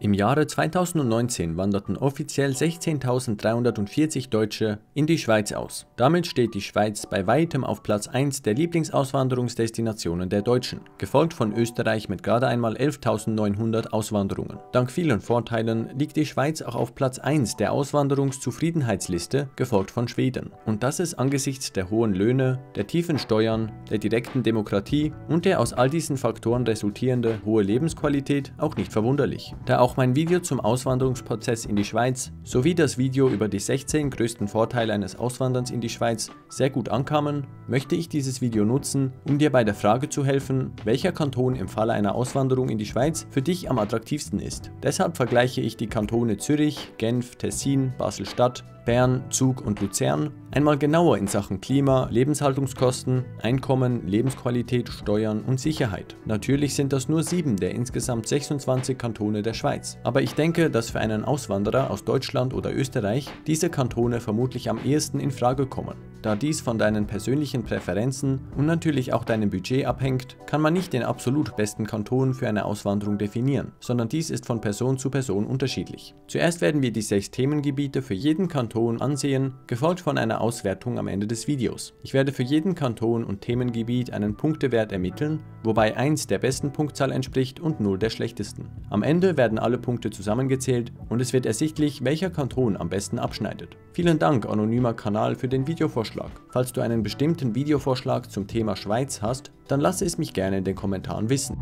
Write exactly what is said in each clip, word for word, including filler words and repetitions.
Im Jahre zweitausendneunzehn wanderten offiziell sechzehntausenddreihundertvierzig Deutsche in die Schweiz aus. Damit steht die Schweiz bei weitem auf Platz eins der Lieblingsauswanderungsdestinationen der Deutschen, gefolgt von Österreich mit gerade einmal elftausendneunhundert Auswanderungen. Dank vielen Vorteilen liegt die Schweiz auch auf Platz eins der Auswanderungszufriedenheitsliste, gefolgt von Schweden. Und das ist angesichts der hohen Löhne, der tiefen Steuern, der direkten Demokratie und der aus all diesen Faktoren resultierende hohe Lebensqualität auch nicht verwunderlich, da auch mein Video zum Auswanderungsprozess in die Schweiz sowie das Video über die sechzehn größten Vorteile eines Auswanderns in die Schweiz sehr gut ankamen, möchte ich dieses Video nutzen, um dir bei der Frage zu helfen, welcher Kanton im Falle einer Auswanderung in die Schweiz für dich am attraktivsten ist. Deshalb vergleiche ich die Kantone Zürich, Genf, Tessin, Basel-Stadt, Bern, Zug und Luzern einmal genauer in Sachen Klima, Lebenshaltungskosten, Einkommen, Lebensqualität, Steuern und Sicherheit. Natürlich sind das nur sieben der insgesamt sechsundzwanzig Kantone der Schweiz, aber ich denke, dass für einen Auswanderer aus Deutschland oder Österreich diese Kantone vermutlich am ehesten in Frage kommen. Da dies von deinen persönlichen Präferenzen und natürlich auch deinem Budget abhängt, kann man nicht den absolut besten Kanton für eine Auswanderung definieren, sondern dies ist von Person zu Person unterschiedlich. Zuerst werden wir die sechs Themengebiete für jeden Kanton ansehen, gefolgt von einer Auswertung am Ende des Videos. Ich werde für jeden Kanton und Themengebiet einen Punktewert ermitteln, wobei eins der besten Punktzahl entspricht und null der schlechtesten. Am Ende werden alle Punkte zusammengezählt und es wird ersichtlich, welcher Kanton am besten abschneidet. Vielen Dank, anonymer Kanal, für den Videovorschlag. Falls du einen bestimmten Videovorschlag zum Thema Schweiz hast, dann lasse es mich gerne in den Kommentaren wissen.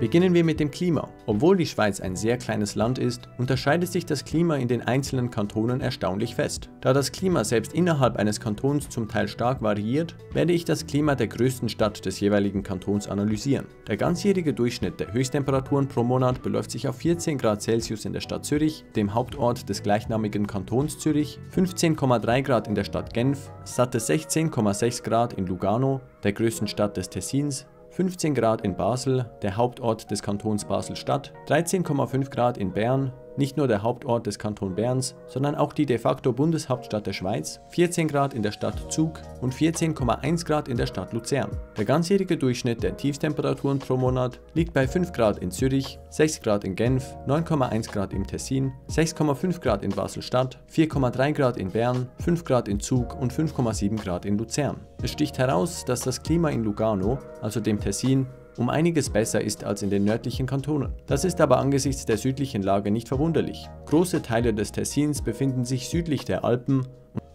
Beginnen wir mit dem Klima. Obwohl die Schweiz ein sehr kleines Land ist, unterscheidet sich das Klima in den einzelnen Kantonen erstaunlich fest. Da das Klima selbst innerhalb eines Kantons zum Teil stark variiert, werde ich das Klima der größten Stadt des jeweiligen Kantons analysieren. Der ganzjährige Durchschnitt der Höchsttemperaturen pro Monat beläuft sich auf vierzehn Grad Celsius in der Stadt Zürich, dem Hauptort des gleichnamigen Kantons Zürich, fünfzehn Komma drei Grad in der Stadt Genf, satte sechzehn Komma sechs Grad in Lugano, der größten Stadt des Tessins, fünfzehn Grad in Basel, der Hauptort des Kantons Basel-Stadt, dreizehn Komma fünf Grad in Bern, nicht nur der Hauptort des Kantons Berns, sondern auch die de facto Bundeshauptstadt der Schweiz, vierzehn Grad in der Stadt Zug und vierzehn Komma eins Grad in der Stadt Luzern. Der ganzjährige Durchschnitt der Tiefstemperaturen pro Monat liegt bei fünf Grad in Zürich, sechs Grad in Genf, neun Komma eins Grad im Tessin, sechs Komma fünf Grad in Basel-Stadt, vier Komma drei Grad in Bern, fünf Grad in Zug und fünf Komma sieben Grad in Luzern. Es sticht heraus, dass das Klima in Lugano, also dem Tessin, um einiges besser ist als in den nördlichen Kantonen. Das ist aber angesichts der südlichen Lage nicht verwunderlich. Große Teile des Tessins befinden sich südlich der Alpen,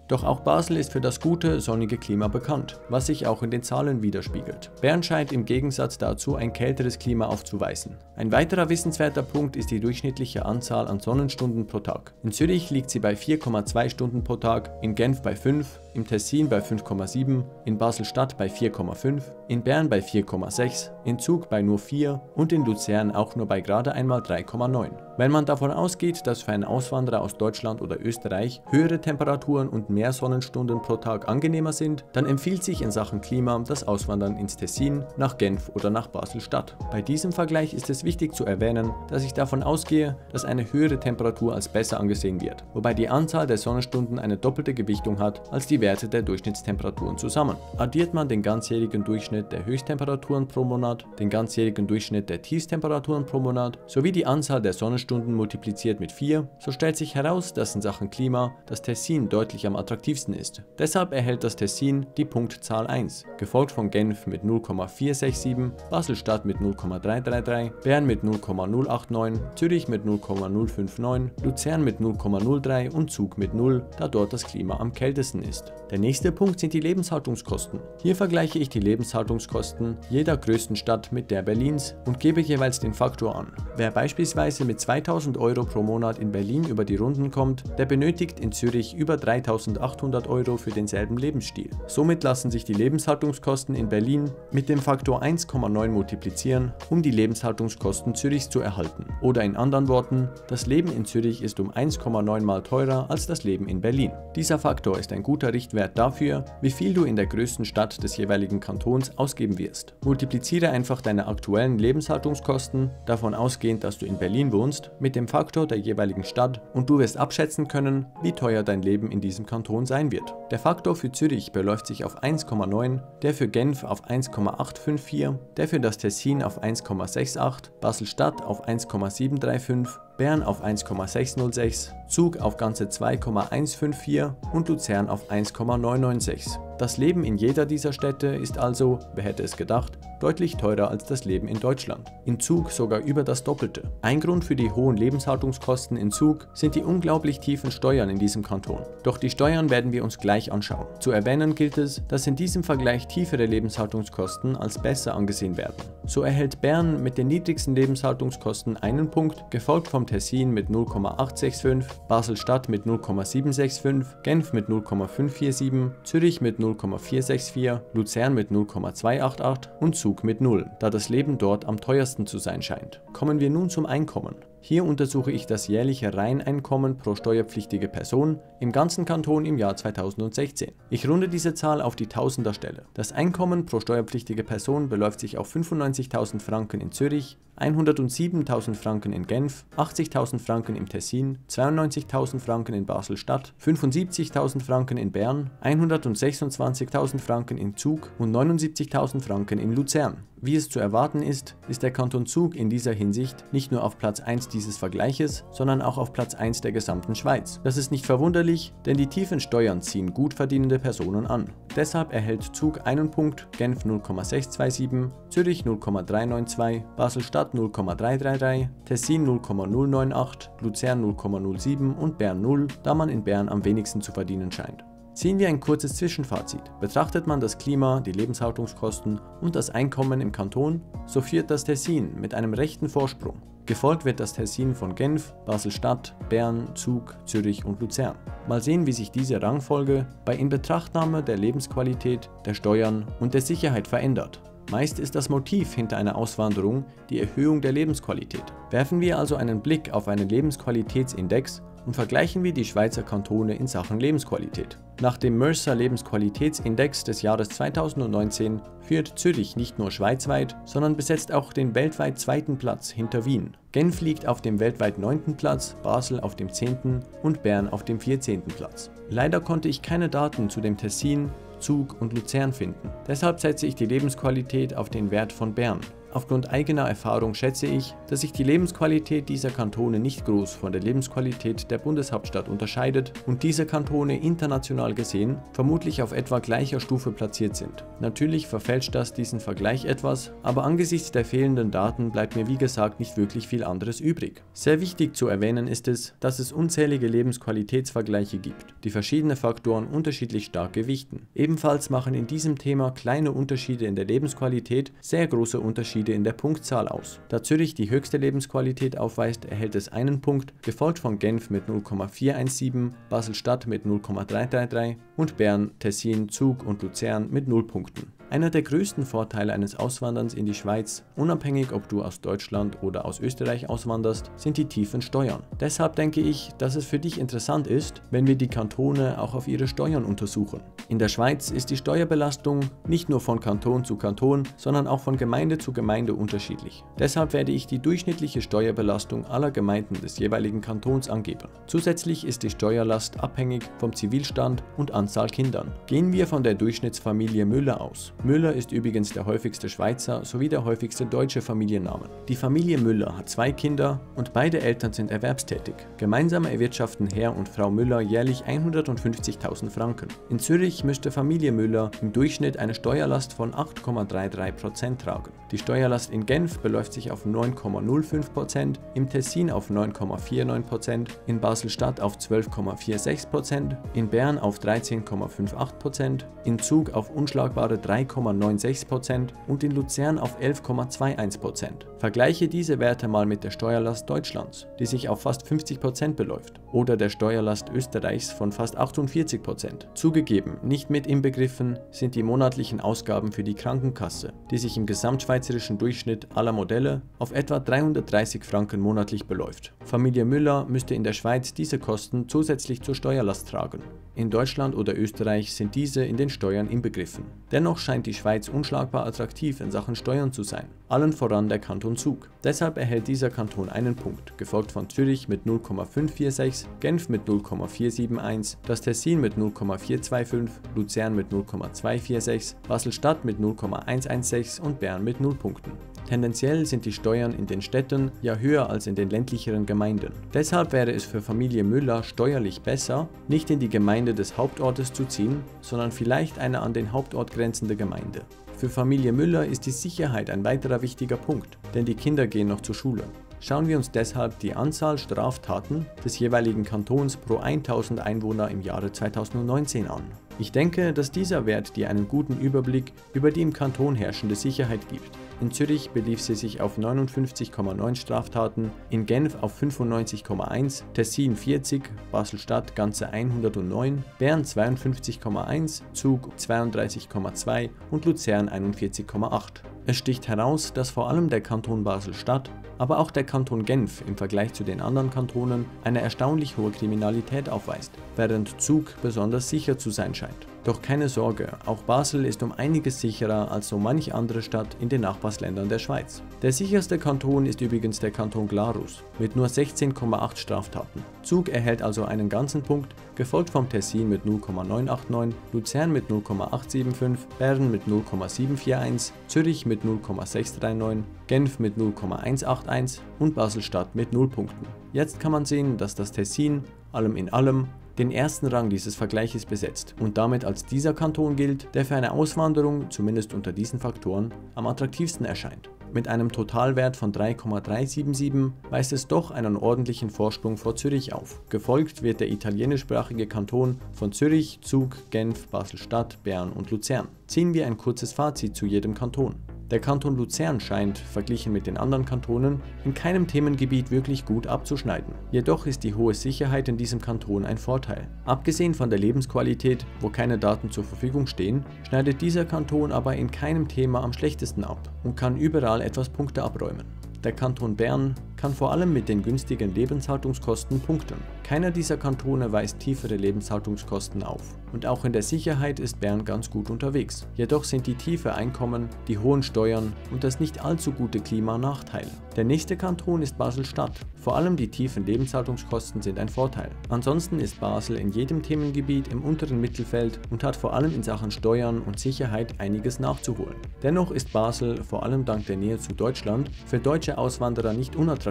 doch auch Basel ist für das gute, sonnige Klima bekannt, was sich auch in den Zahlen widerspiegelt. Bern scheint im Gegensatz dazu ein kälteres Klima aufzuweisen. Ein weiterer wissenswerter Punkt ist die durchschnittliche Anzahl an Sonnenstunden pro Tag. In Zürich liegt sie bei vier Komma zwei Stunden pro Tag, in Genf bei fünf, im Tessin bei fünf Komma sieben, in Basel-Stadt bei vier Komma fünf, in Bern bei vier Komma sechs, in Zug bei nur vier und in Luzern auch nur bei gerade einmal drei Komma neun. Wenn man davon ausgeht, dass für einen Auswanderer aus Deutschland oder Österreich höhere Temperaturen und mehr Sonnenstunden pro Tag angenehmer sind, dann empfiehlt sich in Sachen Klima das Auswandern ins Tessin, nach Genf oder nach Basel-Stadt. Bei diesem Vergleich ist es wichtig zu erwähnen, dass ich davon ausgehe, dass eine höhere Temperatur als besser angesehen wird, wobei die Anzahl der Sonnenstunden eine doppelte Gewichtung hat als die Werte der Durchschnittstemperaturen zusammen. Addiert man den ganzjährigen Durchschnitt der Höchsttemperaturen pro Monat, den ganzjährigen Durchschnitt der Tiefstemperaturen pro Monat sowie die Anzahl der Sonnenstunden multipliziert mit vier, so stellt sich heraus, dass in Sachen Klima das Tessin deutlich am attraktivsten ist. Deshalb erhält das Tessin die Punktzahl eins, gefolgt von Genf mit null Komma vier sechs sieben, Basel-Stadt mit null Komma drei drei drei, Bern mit null Komma null acht neun, Zürich mit null Komma null fünf neun, Luzern mit null Komma null drei und Zug mit null, da dort das Klima am kältesten ist. Der nächste Punkt sind die Lebenshaltungskosten. Hier vergleiche ich die Lebenshaltungskosten jeder größten Stadt mit der Berlins und gebe jeweils den Faktor an. Wer beispielsweise mit zweitausend Euro pro Monat in Berlin über die Runden kommt, der benötigt in Zürich über dreitausendachthundert Euro für denselben Lebensstil. Somit lassen sich die Lebenshaltungskosten in Berlin mit dem Faktor eins Komma neun multiplizieren, um die Lebenshaltungskosten Zürichs zu erhalten. Oder in anderen Worten, das Leben in Zürich ist um eins Komma neun mal teurer als das Leben in Berlin. Dieser Faktor ist ein guter Richtwert dafür, wie viel du in der größten Stadt des jeweiligen Kantons ausgeben wirst. Multipliziere einfach deine aktuellen Lebenshaltungskosten, davon ausgehend, dass du in Berlin wohnst, mit dem Faktor der jeweiligen Stadt und du wirst abschätzen können, wie teuer dein Leben in diesem Kanton sein wird. Der Faktor für Zürich beläuft sich auf eins Komma neun, der für Genf auf eins Komma acht fünf vier, der für das Tessin auf eins Komma sechs acht, Basel-Stadt auf eins Komma sieben drei fünf, Bern auf eins Komma sechs null sechs, Zug auf ganze zwei Komma eins fünf vier und Luzern auf eins Komma neun neun sechs. Das Leben in jeder dieser Städte ist also, wer hätte es gedacht, deutlich teurer als das Leben in Deutschland. In Zug sogar über das Doppelte. Ein Grund für die hohen Lebenshaltungskosten in Zug sind die unglaublich tiefen Steuern in diesem Kanton. Doch die Steuern werden wir uns gleich anschauen. Zu erwähnen gilt es, dass in diesem Vergleich tiefere Lebenshaltungskosten als besser angesehen werden. So erhält Bern mit den niedrigsten Lebenshaltungskosten einen Punkt, gefolgt vom Tessin mit null Komma acht sechs fünf, Basel-Stadt mit null Komma sieben sechs fünf, Genf mit null Komma fünf vier sieben, Zürich mit null Komma vier sechs vier, Luzern mit null Komma zwei acht acht und Zug mit null, da das Leben dort am teuersten zu sein scheint. Kommen wir nun zum Einkommen. Hier untersuche ich das jährliche Reineinkommen pro steuerpflichtige Person im ganzen Kanton im Jahr zweitausendsechzehn. Ich runde diese Zahl auf die Tausenderstelle. Das Einkommen pro steuerpflichtige Person beläuft sich auf fünfundneunzigtausend Franken in Zürich, hundertsiebentausend Franken in Genf, achtzigtausend Franken im Tessin, zweiundneunzigtausend Franken in Basel-Stadt, fünfundsiebzigtausend Franken in Bern, hundertsechsundzwanzigtausend Franken in Zug und neunundsiebzigtausend Franken in Luzern. Wie es zu erwarten ist, ist der Kanton Zug in dieser Hinsicht nicht nur auf Platz eins dieses Vergleiches, sondern auch auf Platz eins der gesamten Schweiz. Das ist nicht verwunderlich, denn die tiefen Steuern ziehen gut verdienende Personen an. Deshalb erhält Zug einen Punkt, Genf null Komma sechs zwei sieben, Zürich null Komma drei neun zwei, Basel-Stadt null Komma drei drei drei, Tessin null Komma null neun acht, Luzern null Komma null sieben und Bern null, da man in Bern am wenigsten zu verdienen scheint. Ziehen wir ein kurzes Zwischenfazit. Betrachtet man das Klima, die Lebenshaltungskosten und das Einkommen im Kanton, so führt das Tessin mit einem rechten Vorsprung. Gefolgt wird das Tessin von Genf, Basel-Stadt, Bern, Zug, Zürich und Luzern. Mal sehen, wie sich diese Rangfolge bei Inbetrachtnahme der Lebensqualität, der Steuern und der Sicherheit verändert. Meist ist das Motiv hinter einer Auswanderung die Erhöhung der Lebensqualität. Werfen wir also einen Blick auf einen Lebensqualitätsindex und vergleichen wir die Schweizer Kantone in Sachen Lebensqualität. Nach dem Mercer Lebensqualitätsindex des Jahres zweitausendneunzehn führt Zürich nicht nur schweizweit, sondern besetzt auch den weltweit zweiten Platz hinter Wien. Genf liegt auf dem weltweit neunten Platz, Basel auf dem zehnten und Bern auf dem vierzehnten Platz. Leider konnte ich keine Daten zu dem Tessin, Zug und Luzern finden. Deshalb setze ich die Lebensqualität auf den Wert von Bern. Aufgrund eigener Erfahrung schätze ich, dass sich die Lebensqualität dieser Kantone nicht groß von der Lebensqualität der Bundeshauptstadt unterscheidet und diese Kantone international gesehen vermutlich auf etwa gleicher Stufe platziert sind. Natürlich verfälscht das diesen Vergleich etwas, aber angesichts der fehlenden Daten bleibt mir wie gesagt nicht wirklich viel anderes übrig. Sehr wichtig zu erwähnen ist es, dass es unzählige Lebensqualitätsvergleiche gibt, die verschiedene Faktoren unterschiedlich stark gewichten. Ebenfalls machen in diesem Thema kleine Unterschiede in der Lebensqualität sehr große Unterschiede in der Punktzahl aus. Da Zürich die höchste Lebensqualität aufweist, erhält es einen Punkt, gefolgt von Genf mit null Komma vier eins sieben, Basel-Stadt mit null Komma drei drei drei und Bern, Tessin, Zug und Luzern mit null Punkten. Einer der größten Vorteile eines Auswanderns in die Schweiz, unabhängig ob du aus Deutschland oder aus Österreich auswanderst, sind die tiefen Steuern. Deshalb denke ich, dass es für dich interessant ist, wenn wir die Kantone auch auf ihre Steuern untersuchen. In der Schweiz ist die Steuerbelastung nicht nur von Kanton zu Kanton, sondern auch von Gemeinde zu Gemeinde unterschiedlich. Deshalb werde ich die durchschnittliche Steuerbelastung aller Gemeinden des jeweiligen Kantons angeben. Zusätzlich ist die Steuerlast abhängig vom Zivilstand und Anzahl Kindern. Gehen wir von der Durchschnittsfamilie Müller aus. Müller ist übrigens der häufigste Schweizer sowie der häufigste deutsche Familienname. Die Familie Müller hat zwei Kinder und beide Eltern sind erwerbstätig. Gemeinsam erwirtschaften Herr und Frau Müller jährlich hundertfünfzigtausend Franken. In Zürich müsste Familie Müller im Durchschnitt eine Steuerlast von acht Komma drei drei Prozent tragen. Die Steuerlast in Genf beläuft sich auf neun Komma null fünf Prozent, im Tessin auf neun Komma vier neun Prozent, in Basel-Stadt auf zwölf Komma vier sechs Prozent, in Bern auf dreizehn Komma fünf acht Prozent, in Zug auf unschlagbare drei zwei Komma neun sechs Prozent und in Luzern auf elf Komma zwei eins Prozent. Vergleiche diese Werte mal mit der Steuerlast Deutschlands, die sich auf fast fünfzig Prozent beläuft, oder der Steuerlast Österreichs von fast achtundvierzig Prozent. Zugegeben, nicht mit inbegriffen sind die monatlichen Ausgaben für die Krankenkasse, die sich im gesamtschweizerischen Durchschnitt aller Modelle auf etwa dreihundertdreißig Franken monatlich beläuft. Familie Müller müsste in der Schweiz diese Kosten zusätzlich zur Steuerlast tragen. In Deutschland oder Österreich sind diese in den Steuern inbegriffen. Dennoch scheint die Schweiz unschlagbar attraktiv in Sachen Steuern zu sein, allen voran der Kanton Zug. Deshalb erhält dieser Kanton einen Punkt, gefolgt von Zürich mit null Komma fünf vier sechs, Genf mit null Komma vier sieben eins, das Tessin mit null Komma vier zwei fünf, Luzern mit null Komma zwei vier sechs, Basel-Stadt mit null Komma eins eins sechs und Bern mit null Punkten. Tendenziell sind die Steuern in den Städten ja höher als in den ländlicheren Gemeinden. Deshalb wäre es für Familie Müller steuerlich besser, nicht in die Gemeinde des Hauptortes zu ziehen, sondern vielleicht eine an den Hauptort grenzende Gemeinde. Für Familie Müller ist die Sicherheit ein weiterer wichtiger Punkt, denn die Kinder gehen noch zur Schule. Schauen wir uns deshalb die Anzahl Straftaten des jeweiligen Kantons pro tausend Einwohner im Jahre zweitausendneunzehn an. Ich denke, dass dieser Wert dir einen guten Überblick über die im Kanton herrschende Sicherheit gibt. In Zürich belief sie sich auf neunundfünfzig Komma neun Straftaten, in Genf auf fünfundneunzig Komma eins, Tessin vierzig, Basel-Stadt ganze hundertneun, Bern zweiundfünfzig Komma eins, Zug zweiunddreißig Komma zwei und Luzern einundvierzig Komma acht. Es sticht heraus, dass vor allem der Kanton Basel-Stadt, aber auch der Kanton Genf im Vergleich zu den anderen Kantonen eine erstaunlich hohe Kriminalität aufweist, während Zug besonders sicher zu sein scheint. Doch keine Sorge, auch Basel ist um einiges sicherer als so manche andere Stadt in den Nachbarländern der Schweiz. Der sicherste Kanton ist übrigens der Kanton Glarus mit nur sechzehn Komma acht Straftaten. Zug erhält also einen ganzen Punkt, gefolgt vom Tessin mit null Komma neun acht neun, Luzern mit null Komma acht sieben fünf, Bern mit null Komma sieben vier eins, Zürich mit null Komma sechs drei neun, Genf mit null Komma eins acht eins und Basel-Stadt mit null Punkten. Jetzt kann man sehen, dass das Tessin, allem in allem, den ersten Rang dieses Vergleiches besetzt und damit als dieser Kanton gilt, der für eine Auswanderung, zumindest unter diesen Faktoren, am attraktivsten erscheint. Mit einem Totalwert von drei Komma drei sieben sieben weist es doch einen ordentlichen Vorsprung vor Zürich auf. Gefolgt wird der italienischsprachige Kanton von Zürich, Zug, Genf, Basel-Stadt, Bern und Luzern. Ziehen wir ein kurzes Fazit zu jedem Kanton. Der Kanton Luzern scheint, verglichen mit den anderen Kantonen, in keinem Themengebiet wirklich gut abzuschneiden. Jedoch ist die hohe Sicherheit in diesem Kanton ein Vorteil. Abgesehen von der Lebensqualität, wo keine Daten zur Verfügung stehen, schneidet dieser Kanton aber in keinem Thema am schlechtesten ab und kann überall etwas Punkte abräumen. Der Kanton Bern kann vor allem mit den günstigen Lebenshaltungskosten punkten. Keiner dieser Kantone weist tiefere Lebenshaltungskosten auf. Und auch in der Sicherheit ist Bern ganz gut unterwegs. Jedoch sind die tiefen Einkommen, die hohen Steuern und das nicht allzu gute Klima Nachteile. Der nächste Kanton ist Basel-Stadt. Vor allem die tiefen Lebenshaltungskosten sind ein Vorteil. Ansonsten ist Basel in jedem Themengebiet im unteren Mittelfeld und hat vor allem in Sachen Steuern und Sicherheit einiges nachzuholen. Dennoch ist Basel, vor allem dank der Nähe zu Deutschland, für deutsche Auswanderer nicht unattraktiv.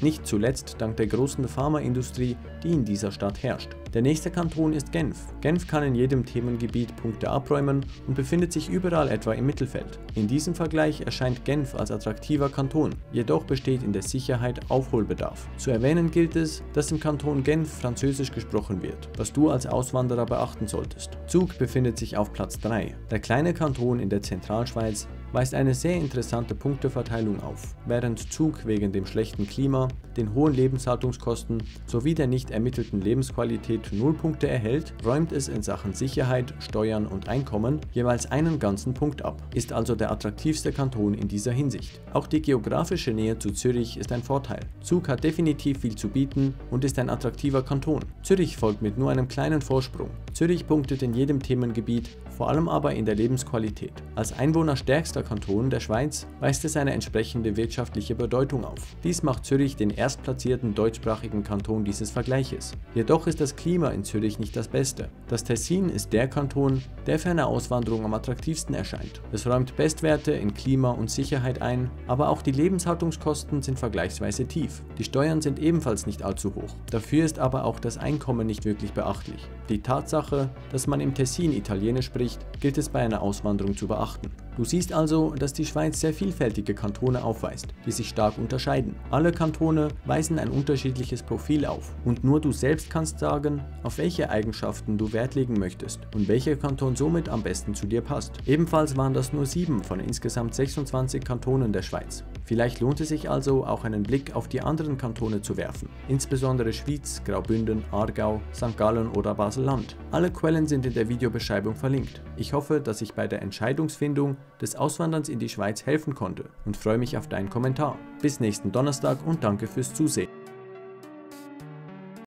Nicht zuletzt dank der großen Pharmaindustrie, die in dieser Stadt herrscht. Der nächste Kanton ist Genf. Genf kann in jedem Themengebiet Punkte abräumen und befindet sich überall etwa im Mittelfeld. In diesem Vergleich erscheint Genf als attraktiver Kanton, jedoch besteht in der Sicherheit Aufholbedarf. Zu erwähnen gilt es, dass im Kanton Genf Französisch gesprochen wird, was du als Auswanderer beachten solltest. Zug befindet sich auf Platz drei. Der kleine Kanton in der Zentralschweiz weist eine sehr interessante Punkteverteilung auf, während Zug wegen dem schlechten Klima, den hohen Lebenshaltungskosten sowie der nicht ermittelten Lebensqualität null Punkte erhält, räumt es in Sachen Sicherheit, Steuern und Einkommen jeweils einen ganzen Punkt ab, ist also der attraktivste Kanton in dieser Hinsicht. Auch die geografische Nähe zu Zürich ist ein Vorteil. Zug hat definitiv viel zu bieten und ist ein attraktiver Kanton. Zürich folgt mit nur einem kleinen Vorsprung. Zürich punktet in jedem Themengebiet, vor allem aber in der Lebensqualität. Als einwohnerstärkster Kanton der Schweiz weist es eine entsprechende wirtschaftliche Bedeutung auf. Dies macht Zürich den erstplatzierten deutschsprachigen Kanton dieses Vergleiches. Jedoch ist das Klima in Zürich nicht das Beste. Das Tessin ist der Kanton, der für eine Auswanderung am attraktivsten erscheint. Es räumt Bestwerte in Klima und Sicherheit ein, aber auch die Lebenshaltungskosten sind vergleichsweise tief. Die Steuern sind ebenfalls nicht allzu hoch. Dafür ist aber auch das Einkommen nicht wirklich beachtlich. Die Tatsache, dass man im Tessin Italienisch spricht, gilt es bei einer Auswanderung zu beachten. Du siehst also, dass die Schweiz sehr vielfältige Kantone aufweist, die sich stark unterscheiden. Alle Kantone weisen ein unterschiedliches Profil auf und nur du selbst kannst sagen, auf welche Eigenschaften du Wert legen möchtest und welcher Kanton somit am besten zu dir passt. Ebenfalls waren das nur sieben von insgesamt sechsundzwanzig Kantonen der Schweiz. Vielleicht lohnt es sich also auch einen Blick auf die anderen Kantone zu werfen, insbesondere Schwyz, Graubünden, Aargau, Sankt Gallen oder Basel-Land. Alle Quellen sind in der Videobeschreibung verlinkt. Ich hoffe, dass ich bei der Entscheidungsfindung des Auswanderns in die Schweiz helfen konnte und freue mich auf deinen Kommentar. Bis nächsten Donnerstag und danke fürs Zusehen.